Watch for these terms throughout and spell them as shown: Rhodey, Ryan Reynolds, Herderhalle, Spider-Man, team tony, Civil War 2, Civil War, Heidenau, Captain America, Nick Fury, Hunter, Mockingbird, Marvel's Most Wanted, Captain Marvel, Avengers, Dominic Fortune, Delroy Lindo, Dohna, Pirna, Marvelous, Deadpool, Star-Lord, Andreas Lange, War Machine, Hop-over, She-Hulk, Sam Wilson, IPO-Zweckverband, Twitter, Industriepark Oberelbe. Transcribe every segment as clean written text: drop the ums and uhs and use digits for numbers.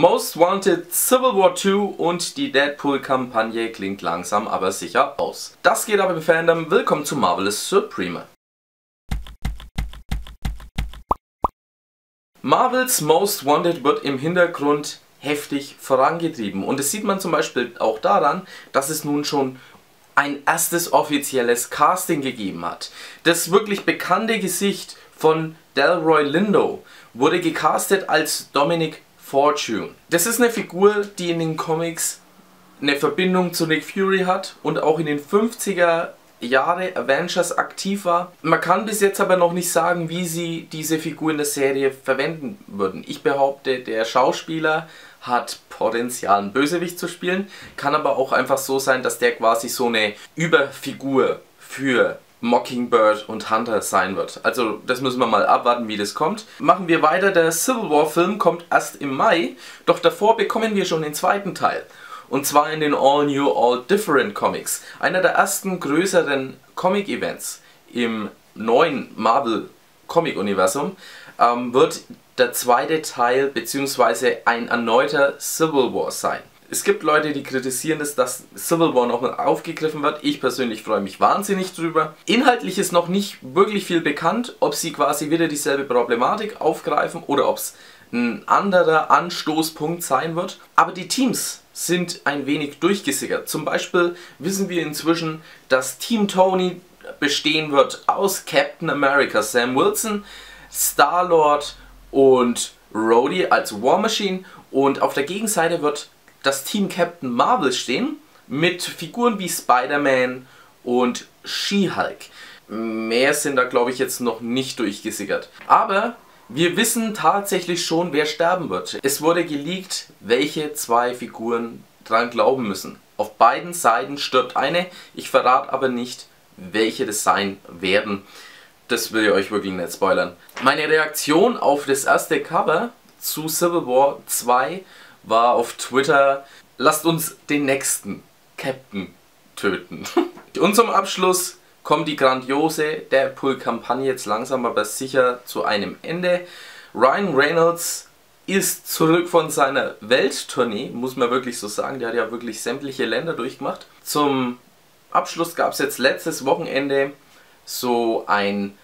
Most Wanted, Civil War 2 und die Deadpool-Kampagne klingt langsam aber sicher aus. Das geht ab im Fandom. Willkommen zu Marvel's Supreme. Marvel's Most Wanted wird im Hintergrund heftig vorangetrieben. Und das sieht man zum Beispiel auch daran, dass es nun schon ein erstes offizielles Casting gegeben hat. Das wirklich bekannte Gesicht von Delroy Lindo wurde gecastet als Dominic Fortune. Das ist eine Figur, die in den Comics eine Verbindung zu Nick Fury hat und auch in den 50er Jahre Avengers aktiv war. Man kann bis jetzt aber noch nicht sagen, wie sie diese Figur in der Serie verwenden würden. Ich behaupte, der Schauspieler hat Potenzial, einen Bösewicht zu spielen, kann aber auch einfach so sein, dass der quasi so eine Überfigur für Mockingbird und Hunter sein wird. Also das müssen wir mal abwarten, wie das kommt. Machen wir weiter. Der Civil War Film kommt erst im Mai, doch davor bekommen wir schon den zweiten Teil. Und zwar in den All New, All Different Comics. Einer der ersten größeren Comic-Events im neuen Marvel-Comic-Universum wird der zweite Teil bzw. ein erneuter Civil War sein. Es gibt Leute, die kritisieren, dass Civil War nochmal aufgegriffen wird. Ich persönlich freue mich wahnsinnig drüber. Inhaltlich ist noch nicht wirklich viel bekannt, ob sie quasi wieder dieselbe Problematik aufgreifen oder ob es ein anderer Anstoßpunkt sein wird. Aber die Teams sind ein wenig durchgesickert. Zum Beispiel wissen wir inzwischen, dass Team Tony bestehen wird aus Captain America, Sam Wilson, Star-Lord und Rhodey als War Machine, und auf der Gegenseite wird das Team Captain Marvel stehen mit Figuren wie Spider-Man und She-Hulk. Mehr sind da, glaube ich, jetzt noch nicht durchgesickert. Aber wir wissen tatsächlich schon, wer sterben wird. Es wurde geleakt, welche zwei Figuren dran glauben müssen. Auf beiden Seiten stirbt eine. Ich verrate aber nicht, welche das sein werden. Das will ich euch wirklich nicht spoilern. Meine Reaktion auf das erste Cover zu Civil War 2 war auf Twitter: Lasst uns den nächsten Captain töten. Und zum Abschluss kommt die grandiose Deadpool-Kampagne jetzt langsam aber sicher zu einem Ende. Ryan Reynolds ist zurück von seiner Welttournee, muss man wirklich so sagen. Der hat ja wirklich sämtliche Länder durchgemacht. Zum Abschluss gab es jetzt letztes Wochenende so ein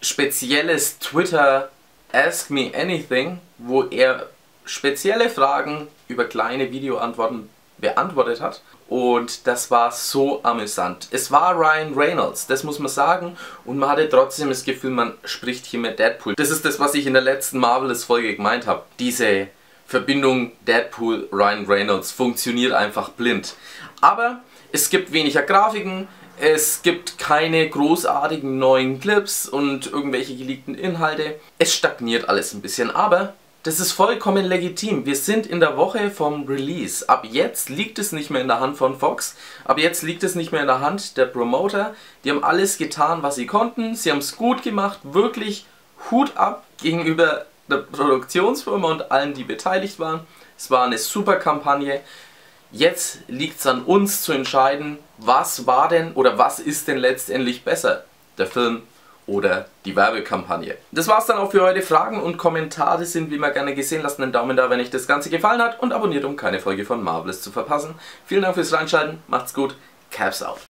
spezielles Twitter Ask Me Anything, wo er spezielle Fragen über kleine Videoantworten beantwortet hat, und das war so amüsant. Es war Ryan Reynolds, das muss man sagen, und man hatte trotzdem das Gefühl, man spricht hier mit Deadpool. Das ist das, was ich in der letzten Marvelous-Folge gemeint habe. Diese Verbindung Deadpool-Ryan Reynolds funktioniert einfach blind. Aber es gibt weniger Grafiken, es gibt keine großartigen neuen Clips und irgendwelche geleakten Inhalte. Es stagniert alles ein bisschen, aber das ist vollkommen legitim. Wir sind in der Woche vom Release. Ab jetzt liegt es nicht mehr in der Hand von Fox. Ab jetzt liegt es nicht mehr in der Hand der Promoter. Die haben alles getan, was sie konnten. Sie haben es gut gemacht. Wirklich Hut ab gegenüber der Produktionsfirma und allen, die beteiligt waren. Es war eine super Kampagne. Jetzt liegt es an uns zu entscheiden, was war denn oder was ist denn letztendlich besser, der Film oder die Werbekampagne. Das war's dann auch für heute. Fragen und Kommentare sind wie immer gerne gesehen. Lasst einen Daumen da, wenn euch das Ganze gefallen hat, und abonniert, um keine Folge von Marvelous zu verpassen. Vielen Dank fürs Reinschalten. Macht's gut. Caps out.